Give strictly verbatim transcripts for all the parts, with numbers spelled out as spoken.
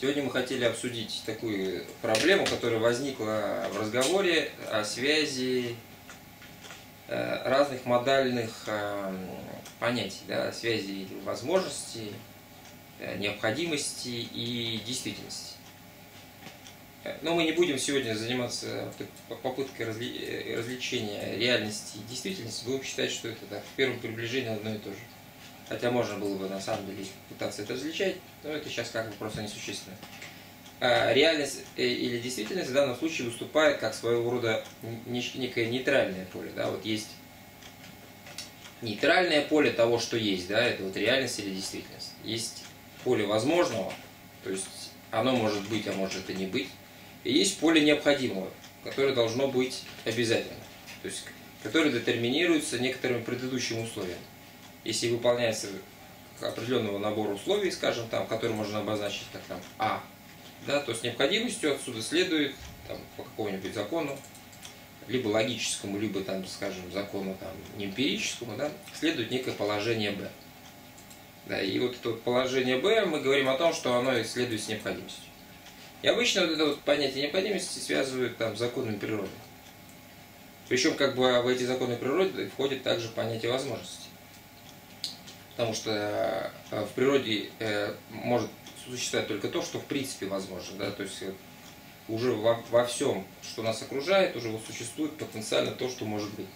Сегодня мы хотели обсудить такую проблему, которая возникла в разговоре о связи разных модальных понятий, да, связи возможностей, необходимости и действительности. Но мы не будем сегодня заниматься попыткой разли... развлечения реальности и действительности. Будем считать, что это так, в первом приближении одно и то же. Хотя можно было бы на самом деле пытаться это различать, но это сейчас как бы просто несущественно. Реальность или действительность в данном случае выступает как своего рода некое нейтральное поле. Да? Вот есть нейтральное поле того, что есть, да, это вот реальность или действительность. Есть поле возможного, то есть оно может быть, а может и не быть. И есть поле необходимого, которое должно быть обязательно, то есть которое детерминируется некоторым предыдущим условием. Если выполняется определенного набора условий, скажем, там, которые можно обозначить как там А, да, то с необходимостью отсюда следует там, по какому-нибудь закону, либо логическому, либо, там, скажем, закону там, эмпирическому, да, следует некое положение Б. Да, и вот это вот положение Б, мы говорим о том, что оно следует с необходимостью. И обычно вот это вот понятие необходимости связывают там, с законами природы. Причем как бы в эти законы природы входит также понятие возможности. Потому что в природе может существовать только то, что в принципе возможно. Да? То есть уже во, во всем, что нас окружает, уже вот существует потенциально то, что может быть.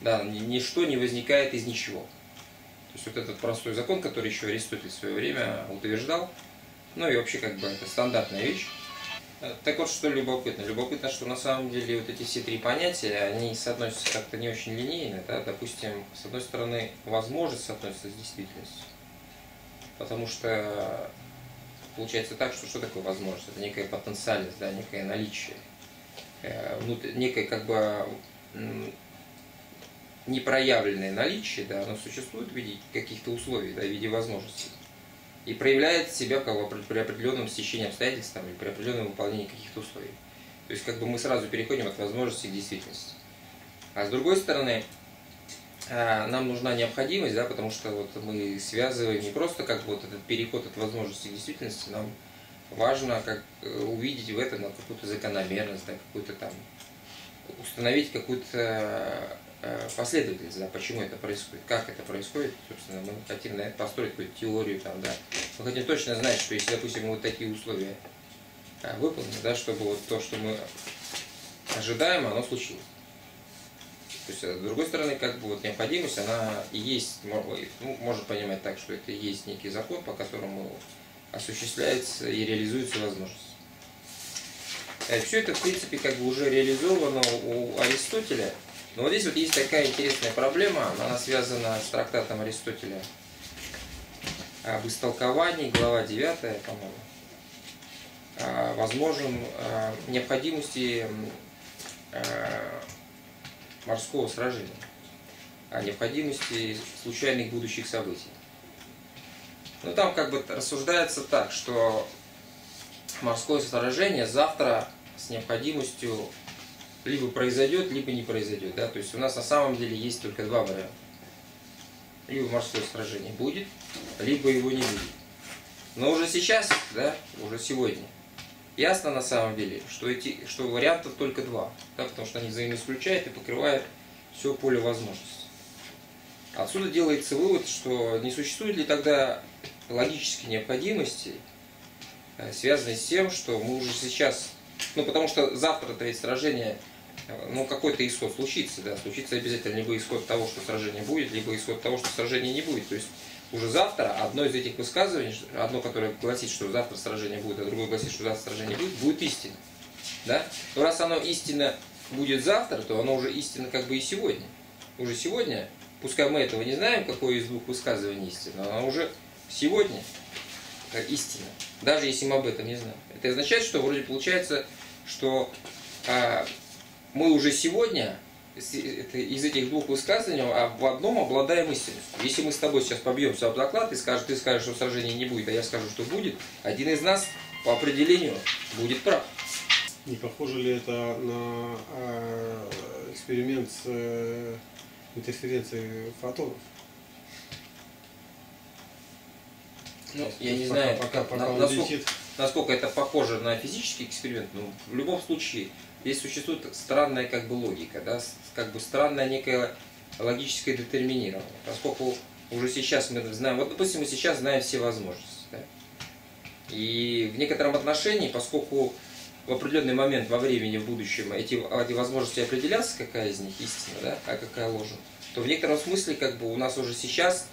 Да, ничто не возникает из ничего. То есть вот этот простой закон, который еще Аристотель в свое время утверждал, ну и вообще как бы это стандартная вещь. Так вот, что любопытно. Любопытно, что на самом деле вот эти все три понятия, они соотносятся как-то не очень линейно. Да? Допустим, с одной стороны, возможность соотносится с действительностью. Потому что получается так, что что такое возможность? Это некая потенциальность, да, некое наличие. Некое как бы непроявленное наличие, да, оно существует в виде каких-то условий, да, в виде возможностей. И проявляет себя как бы при определенном стечении обстоятельств там, или при определенном выполнении каких-то условий. То есть как бы мы сразу переходим от возможности к действительности. А с другой стороны, нам нужна необходимость, да, потому что вот мы связываем не просто как бы вот этот переход от возможности к действительности, нам важно как увидеть в этом какую-то закономерность, да, какую-то там установить какую-то последовательность, да, почему это происходит, как это происходит, собственно, мы хотим на это построить какую-то теорию, там, да. Мы хотим точно знать, что если, допустим, мы вот такие условия выполним, да, чтобы вот то, что мы ожидаем, оно случилось. То есть, с другой стороны, как бы вот необходимость, она и есть, ну, можно понимать так, что это и есть некий закон, по которому осуществляется и реализуется возможность. Все это, в принципе, как бы уже реализовано у Аристотеля. Но вот здесь вот есть такая интересная проблема, она связана с трактатом Аристотеля об истолковании, глава девятая, по-моему, возможен необходимости морского сражения, о необходимости случайных будущих событий. Но там как бы рассуждается так, что морское сражение завтра с необходимостью либо произойдет, либо не произойдет. Да? То есть у нас на самом деле есть только два варианта. Либо морское сражение будет, либо его не будет. Но уже сейчас, да, уже сегодня, ясно на самом деле, что, эти, что вариантов только два. Да? Потому что они взаимоисключают и покрывают все поле возможностей. Отсюда делается вывод, что не существует ли тогда логической необходимости, связанной с тем, что мы уже сейчас... Ну, потому что завтра-то ведь сражение... Ну, какой-то исход случится, да, случится обязательно либо исход того, что сражение будет, либо исход того, что сражение не будет. То есть уже завтра одно из этих высказываний, одно, которое гласит, что завтра сражение будет, а другое гласит, что завтра сражение будет, будет истина. Да? Но раз оно истинно будет завтра, то оно уже истинно как бы и сегодня. Уже сегодня, пускай мы этого не знаем, какое из двух высказываний истинно, оно уже сегодня истина, даже если мы об этом не знаем. Это означает, что вроде получается, что... Мы уже сегодня из этих двух высказываний в одном обладаем истинностью. Если мы с тобой сейчас побьемся об заклад и скажешь, ты скажешь, что сражения не будет, а я скажу, что будет, один из нас по определению будет прав. Не похоже ли это на эксперимент с интерференцией фотонов? Ну, я не знаю, пока, пока, пока он летит. насколько это похоже на физический эксперимент, но в любом случае здесь существует странная как бы логика, да, как бы странная некая логическая детерминирование, поскольку уже сейчас мы знаем, вот допустим мы сейчас знаем все возможности, да? И в некотором отношении, поскольку в определенный момент во времени в будущем эти, эти возможности определятся, какая из них истина, да, а какая ложь, то в некотором смысле как бы у нас уже сейчас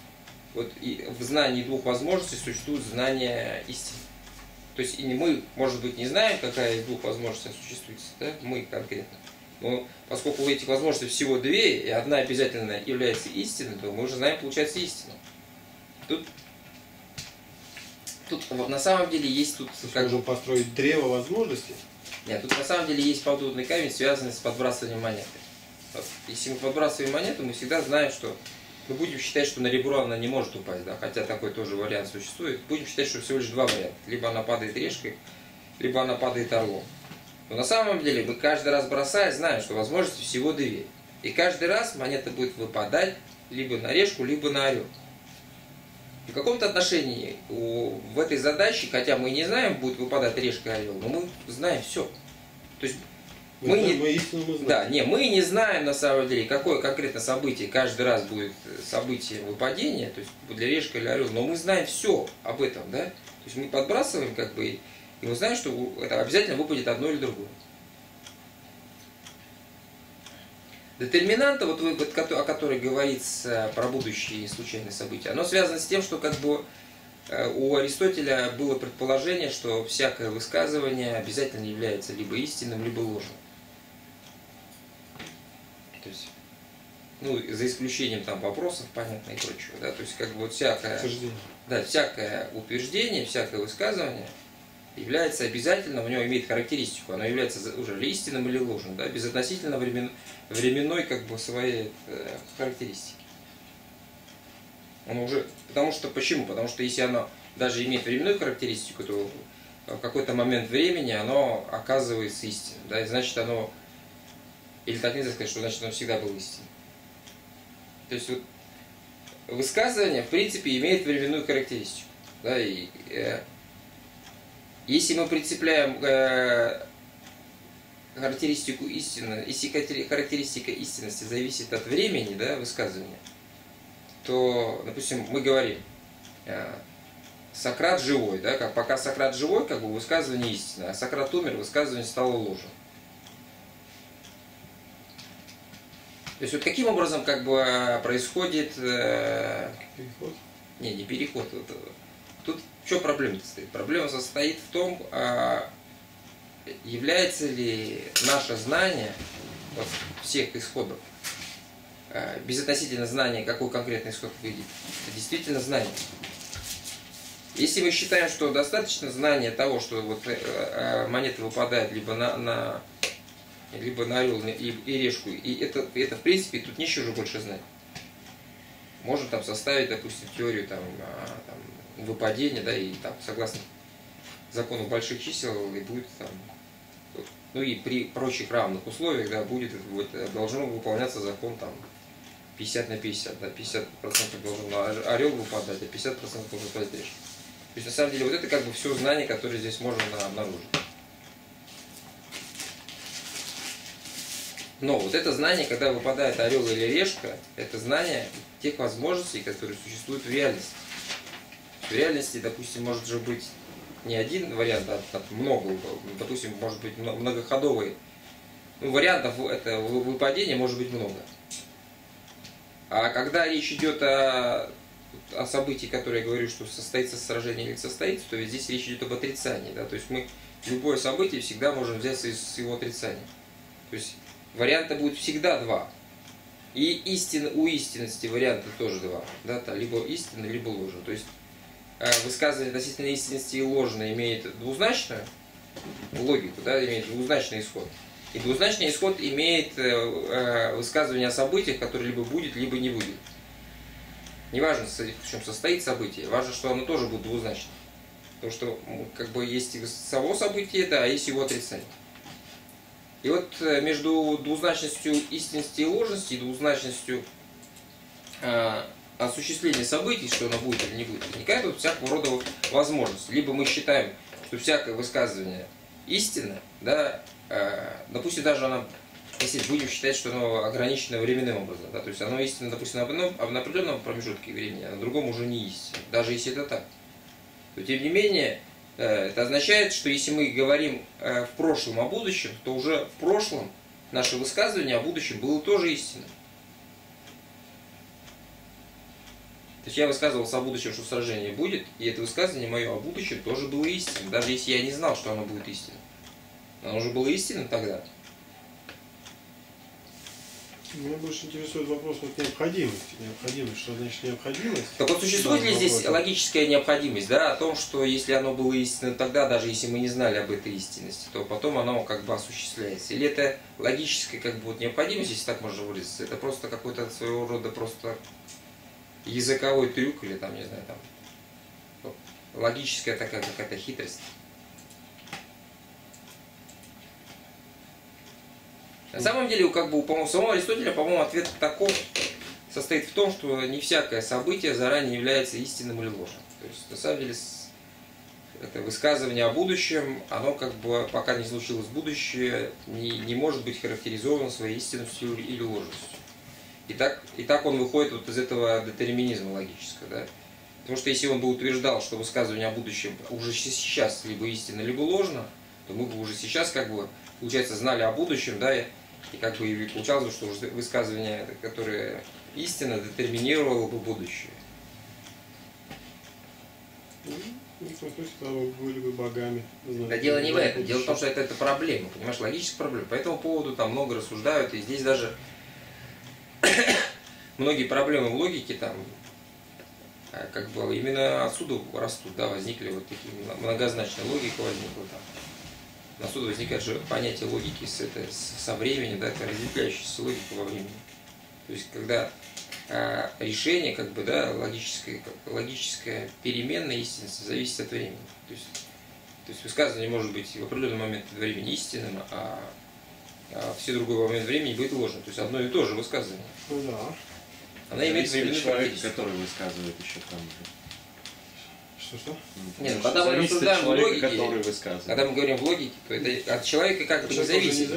вот и в знании двух возможностей существует знание истины. То есть и мы, может быть, не знаем, какая из двух возможностей существует, да? Мы конкретно. Но поскольку у этих возможностей всего две, и одна обязательно является истиной, то мы уже знаем, получается, истину. Тут, тут на самом деле есть... тут как... Можно построить древо возможностей? Нет, тут на самом деле есть подводный камень, связанный с подбрасыванием монеты. Вот. Если мы подбрасываем монету, мы всегда знаем, что... Мы будем считать, что на ребро она не может упасть, да? Хотя такой тоже вариант существует. Будем считать, что всего лишь два варианта. Либо она падает решкой, либо она падает орлом. Но на самом деле мы каждый раз бросая знаем, что возможности всего две. И каждый раз монета будет выпадать либо на решку, либо на орел. В каком-то отношении в этой задаче, хотя мы не знаем, будет выпадать решка и орел, но мы знаем все. То есть мы, мы, не, мы, мы, да, не, мы не знаем на самом деле, какое конкретно событие каждый раз будет событие выпадения, то есть для решка или орел, но мы знаем все об этом, да? То есть мы подбрасываем как бы... И мы знаем, что это обязательно выпадет одно или другое. Детерминанта, вот, вот, о которой говорится про будущие случайные события, оно связано с тем, что как бы у Аристотеля было предположение, что всякое высказывание обязательно является либо истинным, либо ложным. То есть, ну, за исключением там вопросов, понятно, и прочего. Да? То есть, как бы вот всякое, да, всякое утверждение, всякое высказывание является обязательно, у него имеет характеристику, оно является уже истинным или ложным, да, безотносительно времен, временной как бы своей э, характеристики. Оно уже, потому что, почему? Потому что если оно даже имеет временную характеристику, то в какой-то момент времени оно оказывается истинным, да, и значит оно, или так нельзя сказать, что значит оно всегда было истинным. То есть вот, высказывание, в принципе, имеет временную характеристику, да, и... Э, Если мы прицепляем э, характеристику истины, если характеристика истинности зависит от времени, да, высказывания, то, допустим, мы говорим, э, Сократ живой, да, как, пока Сократ живой, как бы высказывание истина, а Сократ умер, высказывание стало ложным. То есть вот каким образом как бы происходит... Э, переход? Не, не переход. Вот, тут в чем проблема-то стоит? Проблема состоит в том, а является ли наше знание вот, всех исходов, а, безотносительно знания, какой конкретный исход выйдет, это действительно знание. Если мы считаем, что достаточно знания того, что вот, а, монета выпадает либо на, на, либо на орел и, и решку, и это, это в принципе тут нечего уже больше знать. Можно там составить, допустим, теорию там, а, там, выпадение, да, и там, согласно закону больших чисел, и будет там, ну и при прочих равных условиях, да, будет, будет, должен выполняться закон там пятьдесят на пятьдесят, да, пятьдесят процентов должен орел выпадать, а пятьдесят процентов должен выпадать решка. То есть, на самом деле, вот это как бы все знание, которое здесь можно обнаружить. Но вот это знание, когда выпадает орел или решка, это знание тех возможностей, которые существуют в реальности. В реальности, допустим, может же быть не один вариант, а много, допустим, может быть многоходовый. Ну, вариантов этого выпадения может быть много. А когда речь идет о, о событии, которое я говорю, что состоится сражение или состоится, то ведь здесь речь идет об отрицании. Да? То есть мы любое событие всегда можем взять с его отрицания. То есть варианта будет всегда два. И истин, у истинности варианта тоже два. Да? Либо истина, либо ложь. То есть высказывание относительно истинности и ложное имеет двузначную логику, да, имеет двузначный исход. И двузначный исход имеет высказывание о событиях, которые либо будет, либо не будет. Не важно, в чем состоит событие, важно, что оно тоже будет двузначным. Потому что как бы есть само событие, да, а есть его отрицание. И вот между двузначностью истинности и ложности и двузначностью осуществление событий, что оно будет или не будет, возникает вот всякого рода возможность. Либо мы считаем, что всякое высказывание истины, да, э, допустим, даже она, если будем считать, что оно ограничено временным образом, да, то есть оно истинно, допустим, на определенном промежутке времени, а на другом уже не истинно, даже если это так, то тем не менее э, это означает, что если мы говорим э, в прошлом о будущем, то уже в прошлом наше высказывание о будущем было тоже истинным. То есть я высказывался о будущем, что сражение будет, и это высказывание мое о будущем тоже было истинным, даже если я не знал, что оно будет истинным. Оно уже было истинным тогда. Меня больше интересует вопрос вот необходимости. Необходимость, что значит необходимость? Так вот, существует ли здесь логическая необходимость, да, о том, что если оно было истинным тогда, даже если мы не знали об этой истинности, то потом оно как бы осуществляется? Или это логическая как бы вот необходимость, если так можно выразиться, это просто какой-то своего рода просто языковой трюк или там, не знаю, там логическая такая какая-то хитрость? На самом деле, как бы у самого Аристотеля, по-моему, ответ таков состоит в том, что не всякое событие заранее является истинным или ложным. То есть, на самом деле, это высказывание о будущем, оно как бы, пока не случилось будущее, не, не может быть характеризовано своей истинностью или ложностью. И так, и так он выходит вот из этого детерминизма логического. Да? Потому что если он бы утверждал, что высказывание о будущем уже сейчас либо истинно, либо ложно, то мы бы уже сейчас, как бы, получается, знали о будущем, да, и как бы получалось бы, что уже высказывание, которое истинно, детерминировало бы будущее. Были бы богами. Да, дело не в этом. Дело в том, что это, это проблема, понимаешь, логическая проблема. По этому поводу там много рассуждают, и здесь даже многие проблемы в логике там, как бы, именно отсюда растут, да, возникли вот такие многозначные логика возникла там. Отсюда возникает же понятие логики с, это, со временем, да, это разветвляющаяся логика во времени. То есть, когда э, решение, как бы, да, логическое, логическое переменная истинность зависит от времени. То есть, то есть высказывание может быть в определенный момент времени истинным, а, а все другой момент времени будет ложным. То есть одно и то же высказывание. Ну да. Она имеет временную характеристику. Человек, который высказывает еще там. Что? Нет, ну, когда мы рассуждаем в логике, когда мы говорим в логике, то это от человека как бы не зависит.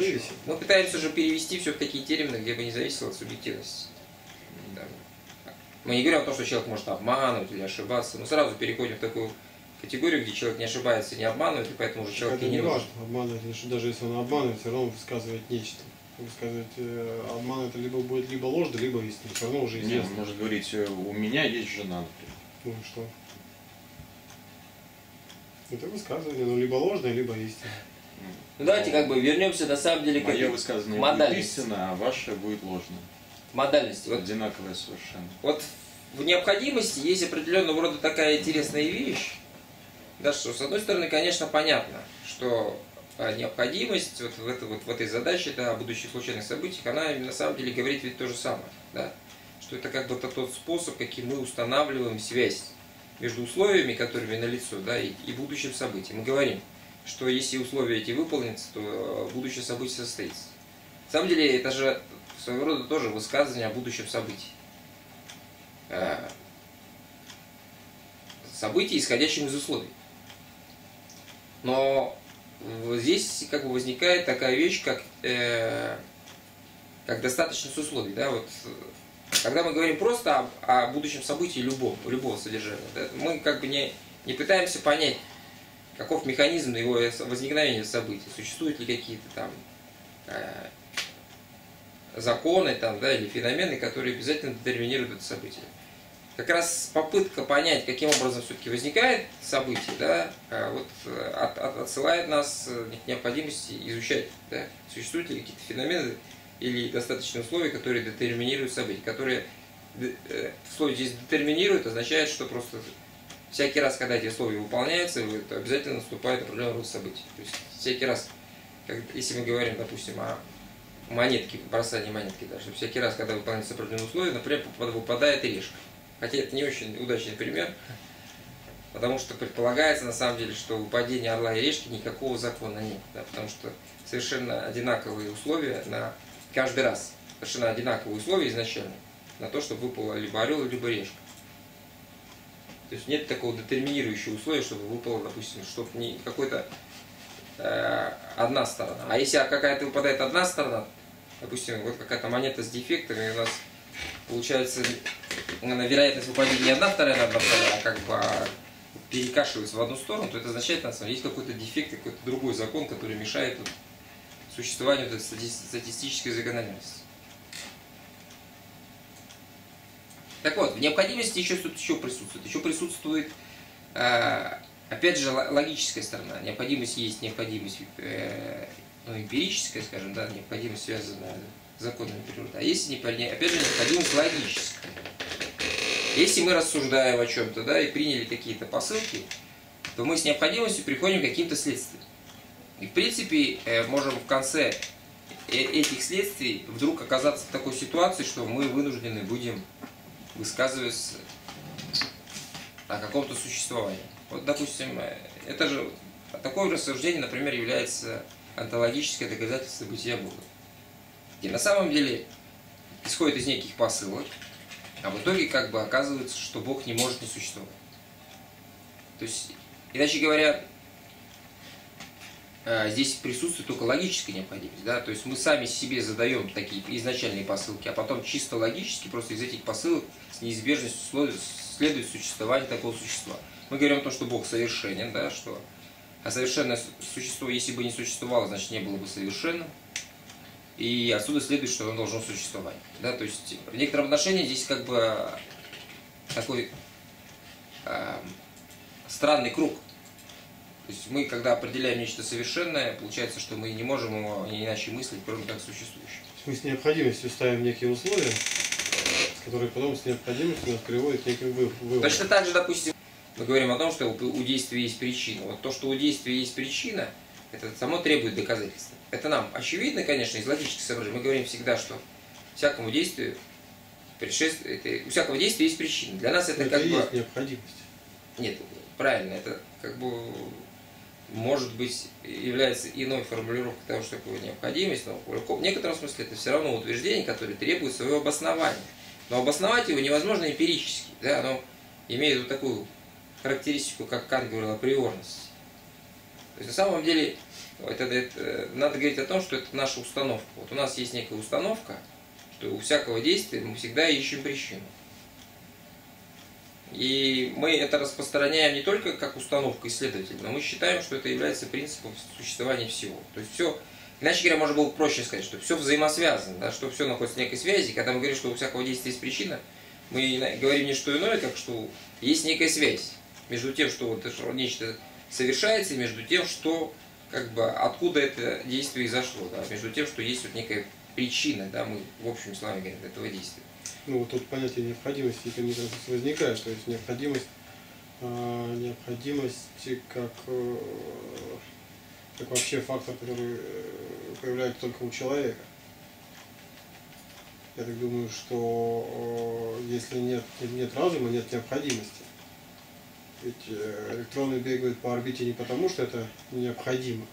Мы пытаемся уже перевести все в такие термины, где бы не зависело от субъективности. Мы не говорим о том, что человек может обманывать или ошибаться, мы сразу переходим в такую категорию, где человек не ошибается, не обманывает, и поэтому уже человек и не нужен. Обманывает, что даже если он обманывает, все равно высказывает нечто. Сказать, обман это либо будет либо ложь, либо истина. Все равно уже известно. Нет, может говорить, у меня есть жена, например. Ну что? Это высказывание, ну либо ложное, либо истинное. Ну, давайте как бы вернемся на самом деле к модальности. Мое высказывание будет истинно, а ваше будет ложное. Модальность. Вот. Одинаковое совершенно. Вот в необходимости есть определенного рода такая интересная вещь. Да, что с одной стороны, конечно, понятно, что необходимость вот в, это, вот в этой задаче, да, о будущих случайных событиях, она на самом деле говорит ведь то же самое. Да? Что это как бы тот способ, каким мы устанавливаем связь между условиями, которыми налицо, да, и, и будущим событием. Мы говорим, что если условия эти выполнятся, то будущее событие состоится. На самом деле, это же своего рода тоже высказывание о будущем событии. Событии, исходящем из условий. Но здесь как бы возникает такая вещь, как, э, как достаточность условий. Да, вот. Когда мы говорим просто о, о будущем событии любого, любого содержания, да, мы как бы не, не пытаемся понять, каков механизм его возникновения событий, существуют ли какие-то там э, законы там, да, или феномены, которые обязательно детерминируют это событие. Как раз попытка понять, каким образом все-таки возникает событие, да, вот от, от, отсылает нас к необходимости изучать, да, существуют ли какие-то феномены или достаточные условия, которые детерминируют события. Которые слово здесь детерминируют, означает, что просто всякий раз, когда эти условия выполняются, обязательно наступает определенный род событий. То есть всякий раз, как, если мы говорим, допустим, о монетке, бросании монетки, да, что всякий раз, когда выполняются определенные условия, например, выпадает решка. Хотя это не очень удачный пример, потому что предполагается на самом деле, что у падения орла и решки никакого закона нет, да, потому что совершенно одинаковые условия на каждый раз, совершенно одинаковые условия изначально на то, чтобы выпало либо орел, либо решка. То есть нет такого детерминирующего условия, чтобы выпало, допустим, чтобы не какой-то э, одна сторона. А если какая-то выпадает одна сторона, допустим, вот какая-то монета с дефектами, у нас получается, она, вероятность выпадения не одна вторая на одна вторая, а как бы перекашивается в одну сторону, то это означает, на самом деле, есть какой-то дефект, какой-то другой закон, который мешает вот, существованию вот, этой статистической закономерности. Так вот, в необходимости еще тут еще присутствует. Еще присутствует, опять же, логическая сторона. Необходимость есть необходимость ну, эмпирическая, скажем, да, необходимость, связанная с законами природы. А есть, опять же, необходимость логическая. Если мы рассуждаем о чем-то, да, и приняли какие-то посылки, то мы с необходимостью приходим к каким-то следствиям. И, в принципе, можем в конце этих следствий вдруг оказаться в такой ситуации, что мы вынуждены будем высказываются о каком-то существовании. Вот, допустим, это же такое рассуждение, например, является онтологическое доказательство бытия Бога. И на самом деле исходит из неких посылок, а в итоге как бы оказывается, что Бог не может не существовать. То есть, иначе говоря, здесь присутствует только логическая необходимость, да, то есть мы сами себе задаем такие изначальные посылки, а потом чисто логически просто из этих посылок с неизбежностью следует существование такого существа. Мы говорим о том, что Бог совершенен, да, что, а совершенное существо, если бы не существовало, значит не было бы совершенным, и отсюда следует, что оно должно существовать, да, то есть в некотором отношении здесь как бы такой э, странный круг. То есть мы, когда определяем нечто совершенное, получается, что мы не можем его иначе мыслить, кроме как существующим. Мы с необходимостью ставим некие условия, которые потом с необходимостью нас приводят к неким выводам. Точно так же, допустим, мы говорим о том, что у действия есть причина. Вот то, что у действия есть причина, это само требует доказательства. Это нам очевидно, конечно, из логических соображений. Мы говорим всегда, что всякому действию предшествует, у всякого действия есть причина. Для нас это, это как бы... есть необходимость. Нет, правильно, это как бы... может быть, является иной формулировкой того, что такое необходимость, но в некотором смысле это все равно утверждение, которое требует своего обоснования. Но обосновать его невозможно эмпирически, да, оно имеет вот такую характеристику, как Кант говорил, априорность. То есть, на самом деле, это, это, надо говорить о том, что это наша установка. Вот у нас есть некая установка, что у всякого действия мы всегда ищем причину. И мы это распространяем не только как установку исследователя, но мы считаем, что это является принципом существования всего. То есть все, иначе говоря, можно было проще сказать, что все взаимосвязано, да, что все находится в некой связи. Когда мы говорим, что у всякого действия есть причина, мы говорим не что иное, как что есть некая связь между тем, что вот нечто совершается, и между тем, что как бы откуда это действие изошло, да, между тем, что есть вот некая причина, да, мы в общем слове говорим, этого действия. Ну вот тут понятие необходимости возникает, то есть необходимость, э, необходимость как, э, как вообще фактор, который появляется только у человека. Я так думаю, что э, если нет, нет разума, нет необходимости. Ведь электроны бегают по орбите не потому, что это необходимо.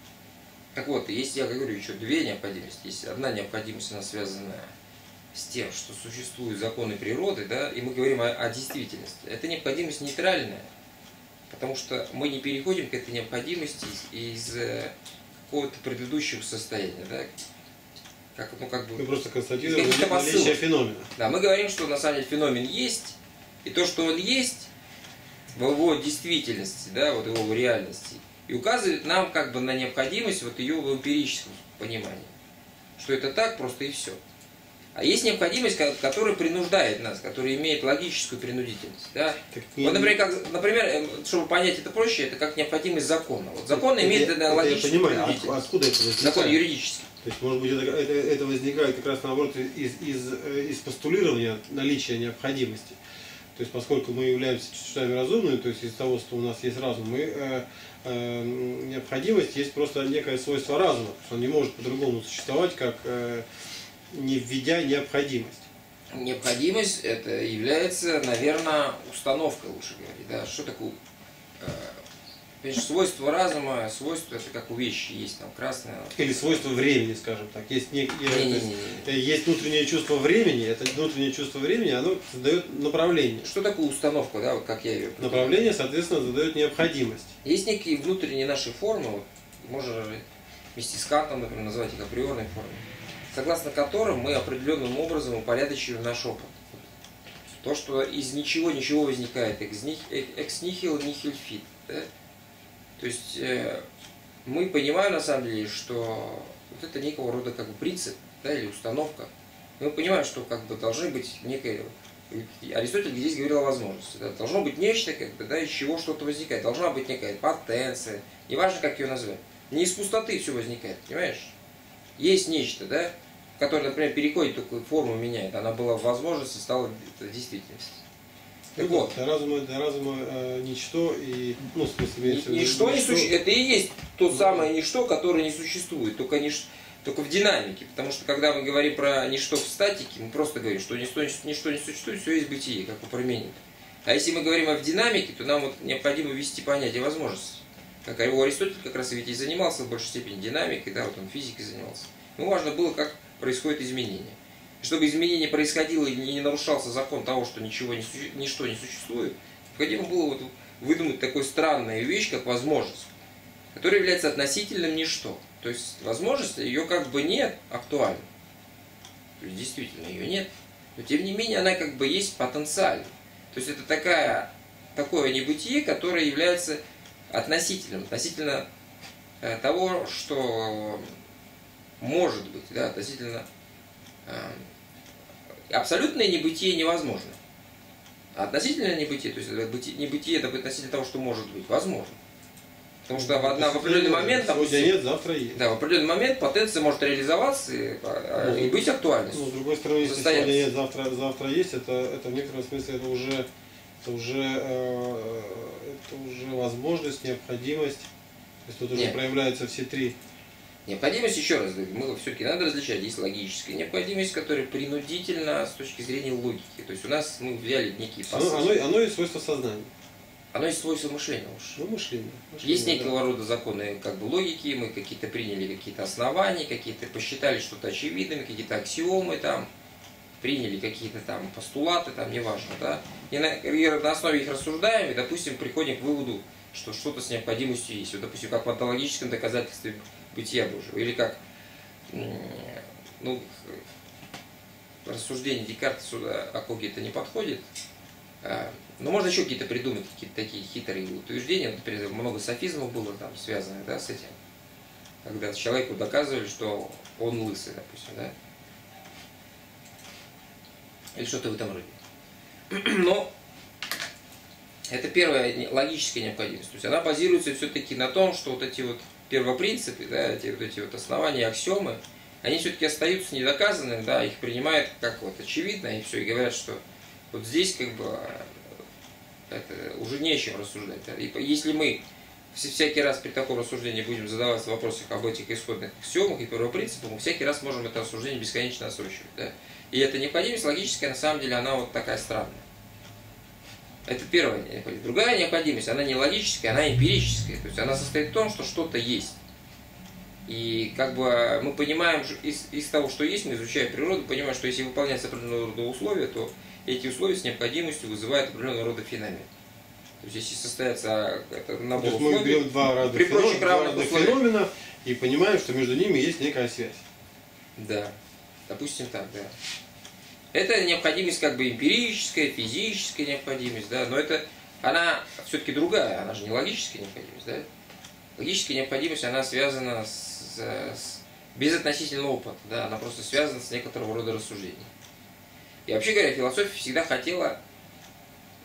Так вот, есть, я говорю, еще две необходимости. Есть одна необходимость, она связана с тем, что существуют законы природы, да, и мы говорим о, о действительности. Это необходимость нейтральная, потому что мы не переходим к этой необходимости из, из какого-то предыдущего состояния, да, как, ну, как бы, мы просто констатируем наличие феномена. Да, мы говорим, что на самом деле феномен есть, и то, что он есть в его действительности, да, вот его реальности, и указывает нам как бы на необходимость вот ее в эмпирическом понимании, что это так просто и все. А есть необходимость, которая принуждает нас, которая имеет логическую принудительность. Да? Вот, например, как, например, чтобы понять это проще, это как необходимость закона. Вот закон это, имеет это, логическую я понимаю, принудительность. Откуда это возникает? Закон юридический. То есть, может быть, это, это, это возникает как раз наоборот из, из, из постулирования наличия необходимости. То есть, поскольку мы являемся существами разумными, то есть из того, что у нас есть разум, мы, э, э, необходимость есть просто некое свойство разума. Он не может по-другому существовать, как... Э, не введя необходимость. Необходимость это является, наверное, установкой, лучше говорить. Да? Что такое э, Опять же, свойства разума, свойства, это как у вещи есть, там, красное. Или свойства времени, скажем так. Есть, нек... не, не, не, не. есть внутреннее чувство времени, это внутреннее чувство времени, оно задает направление. Что такое установка, да, вот как я ее понимаю? Направление, соответственно, задает необходимость. Есть некие внутренние наши формы, вот, можно вместе с Кантом, например, назвать их априорной формой, согласно которым мы определенным образом упорядочиваем наш опыт. То, что из ничего ничего возникает, экс нихил нихил фит. То есть э, мы понимаем на самом деле, что вот это некого рода как принцип, да, или установка. Мы понимаем, что как бы должны быть некое. Аристотель здесь говорил о возможности. Да, должно быть нечто, как бы, да, из чего что-то возникает. Должна быть некая потенция. Неважно, как ее назвать. Не из пустоты все возникает, понимаешь? Есть нечто, да, которое, например, переходит, только форму меняет. Она была в возможности, стала действительностью. Так вот. Для разума, для разума э, ничто и... Ну, в смысле, ничто, ничто не существует. Это и есть то самое ничто, которое не существует, только, нич... только в динамике. Потому что, когда мы говорим про ничто в статике, мы просто говорим, что ничто, ничто не существует, все есть бытие, как у Парменида. А если мы говорим о динамике, то нам вот необходимо ввести понятие возможности. Как Аристотель как раз ведь и занимался в большей степени динамикой, да, вот он физикой занимался. Ему важно было, как происходит изменение. Чтобы изменение происходило и не нарушался закон того, что ничего не суще... ничто не существует, необходимо было вот выдумать такую странную вещь, как возможность, которая является относительным ничто. То есть возможность, ее как бы нет актуально. То есть действительно ее нет. Но тем не менее она как бы есть потенциально. То есть это такая, такое небытие, которое является относительным, относительно того, что может быть, да, относительно... Абсолютное небытие невозможно. А относительное небытие, то есть небытие это относительно того, что может быть, возможно. Потому что в, одна, в определенный момент... Сегодня нет, завтра есть. Да, в определенный момент потенция может реализоваться и, ну, и быть актуальной. Ну, с другой стороны, если сегодня нет, завтра, завтра есть, это, это в некотором смысле это уже, это уже, э, это уже возможность, необходимость. То есть тут нет. Уже проявляются все три. Необходимость, еще раз, мы все-таки надо различать, есть логическая необходимость, которая принудительна с точки зрения логики. То есть у нас мы взяли некие пассажи. Оно, оно, оно и свойство сознания. Оно и свойство мышления уж. Ну, мышление. мышление есть некого да. рода законы как бы, логики, мы какие-то приняли какие-то основания, какие-то посчитали что-то очевидными, какие-то аксиомы, там, приняли какие-то там постулаты, там, неважно. Да? И на, и на основе их рассуждаем и, допустим, приходим к выводу, что что-то с необходимостью есть. Вот, допустим, как в онтологическом доказательстве бытия Божьего, или как ну, рассуждение Декарта сюда о коге-то не подходит. Но можно еще какие-то придумать, какие-то такие хитрые утверждения. Например, много софизмов было там связано, да, с этим. Когда человеку доказывали, что он лысый, допустим, да. Или что-то в этом роде. Но это первая логическая необходимость. То есть она базируется все-таки на том, что вот эти вот первопринципы, да, эти, вот эти вот основания, аксиомы, они все-таки остаются недоказанными, да, их принимают как вот очевидно, и все, и говорят, что вот здесь как бы это, уже не о чем рассуждать. Да. И если мы всякий раз при таком рассуждении будем задаваться вопросом об этих исходных аксиомах и первопринципах, мы всякий раз можем это рассуждение бесконечно осуществлять. Да. И эта необходимость логическая, на самом деле, она вот такая странная. Это первая необходимость. Другая необходимость, она не логическая, она эмпирическая. То есть она состоит в том, что что-то есть. И как бы мы понимаем, из, из того, что есть, мы изучаем природу, понимаем, что если выполняются определенного рода условия, то эти условия с необходимостью вызывают определенного рода феномен. То есть если состоится это набор условий, мы берем два рода феномена и понимаем, что между ними есть некая связь. Да. Допустим так, да. Это необходимость как бы эмпирическая, физическая необходимость, да, но это, она все-таки другая, она же не логическая необходимость, да. Логическая необходимость, она связана с, с безотносительно опыта, да, она просто связана с некоторого рода рассуждением. И вообще говоря, философия всегда хотела,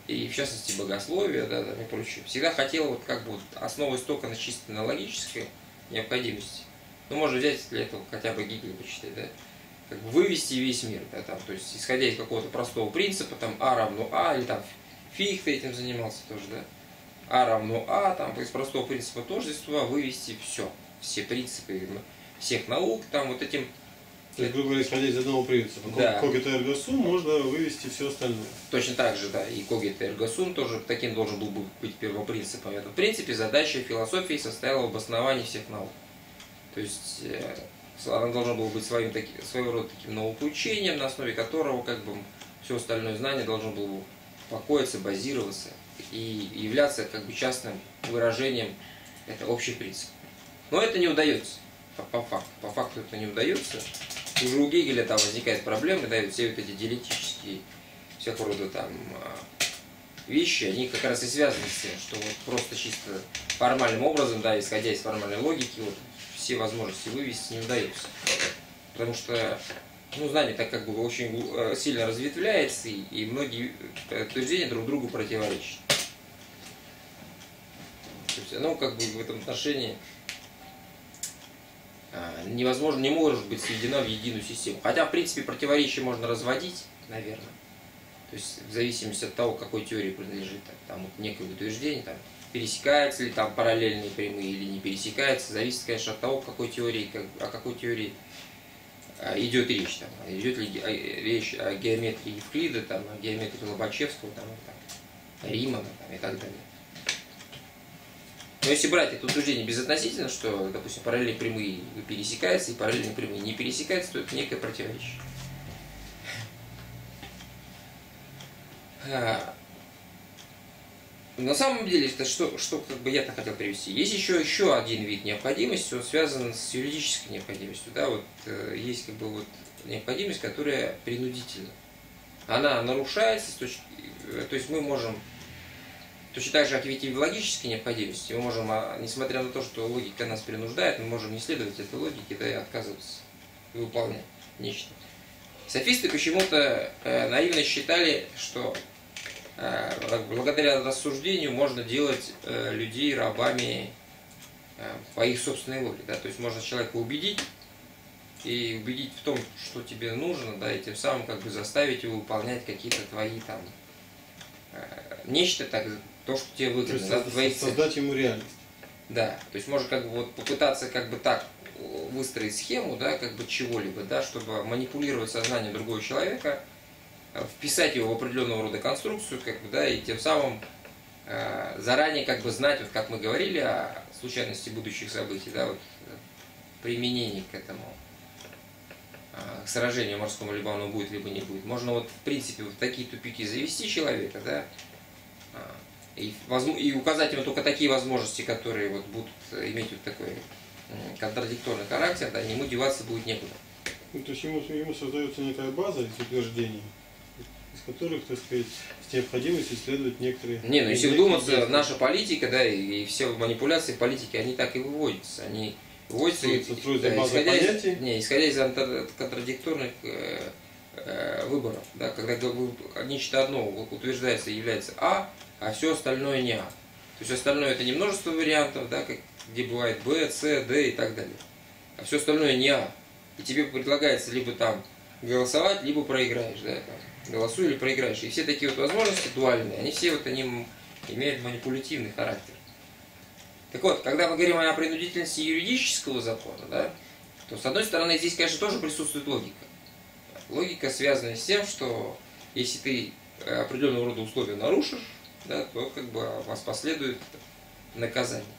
и в частности богословие, да, да и прочее, всегда хотела вот как бы вот основу истока чисто на логической необходимости. Ну, можно взять для этого хотя бы Гегеля почитать, да. Как бы вывести весь мир, да, там, то есть исходя из какого-то простого принципа, там А равно А, или там Фихте этим занимался тоже, да, А равно А, там из простого принципа тождества вывести все, все принципы всех наук, там вот этим То есть, грубо говоря, исходя из одного принципа, да. Когито эрго сум, можно вывести все остальное. Точно так же, да, и когито эрго сум тоже таким должен был быть первопринципом. Это, в принципе, задача философии состояла в обосновании всех наук. То есть, она должна была быть своим, таки, своего рода таким наукоучением, на основе которого как бы все остальное знание должно было покоиться, базироваться и являться как бы частным выражением этого общего принципа. Но это не удается. По факту. По факту это не удается. Уже у Гегеля там возникает проблема, да, и все вот эти диалектические всех рода там вещи, они как раз и связаны с тем, что вот просто чисто формальным образом, да, исходя из формальной логики, вот, все возможности вывести не удается. Потому что, ну, знание так как бы очень сильно разветвляется, и, и многие утверждения друг другу противоречат. То есть оно как бы в этом отношении невозможно, не может быть сведена в единую систему. Хотя, в принципе, противоречия можно разводить, наверное. То есть, в зависимости от того, какой теории принадлежит там, вот, некое утверждение, там, пересекаются ли там параллельные прямые или не пересекаются, зависит, конечно, от того, какой теории, как, о какой теории а, идет речь. Там, идет ли а, речь о геометрии Евклида, там, о геометрии Лобачевского, там, там, Римана там, и так далее. Но если брать это утверждение безотносительно, что, допустим, параллельные прямые пересекаются и параллельные прямые не пересекаются, то это некое противоречие. На самом деле, это что, что как бы я-то хотел привести. Есть еще, еще один вид необходимости, он связан с юридической необходимостью. Да? Вот, есть как бы вот необходимость, которая принудительна. Она нарушается, то есть мы можем... Точно так же, как и в логической необходимости, мы можем, несмотря на то, что логика нас принуждает, мы можем не следовать этой логике, да и отказываться и выполнять нечто. Софисты почему-то э, наивно считали, что э, благодаря рассуждению можно делать э, людей рабами э, по их собственной воле. Да? То есть можно человека убедить и убедить в том, что тебе нужно, да, и тем самым как бы заставить его выполнять какие-то твои там э, нечто так. То, что тебе выгодно. То есть, да, создать ему реальность. Да, то есть можно как бы вот попытаться как бы так выстроить схему, да, как бы чего-либо, да, чтобы манипулировать сознанием другого человека, вписать его в определенного рода конструкцию, как бы, да, и тем самым э, заранее как бы знать, вот как мы говорили о случайности будущих событий, да, вот применении к этому, э, к сражению морскому, либо оно будет, либо не будет. Можно вот в принципе вот такие тупики завести человека, да, И, и указать ему только такие возможности, которые вот будут иметь вот такой контрадикторный характер, да, ему деваться будет некуда. Ну, то есть ему, ему создается некая база из утверждений, из которых, так сказать, с необходимостью следуют некоторые... Не, ну если вдуматься, наша политика, да, и, и все манипуляции политики, они так и выводятся. Они выводятся, и, да, исходя, из, не, исходя из контрадикторных... Э, выборов, да, когда нечто одно утверждается и является А, а все остальное не А. То есть остальное это не множество вариантов, да, как, где бывает Б, С, Д и так далее. А все остальное не А. И тебе предлагается либо там голосовать, либо проиграешь. Да, там, голосуй или проиграешь. И все такие вот возможности дуальные, они все вот, они имеют манипулятивный характер. Так вот, когда мы говорим о принудительности юридического закона, да, то с одной стороны здесь, конечно, тоже присутствует логика. Логика связана с тем, что если ты определенного рода условия нарушишь, да, то как бы вас последует наказание.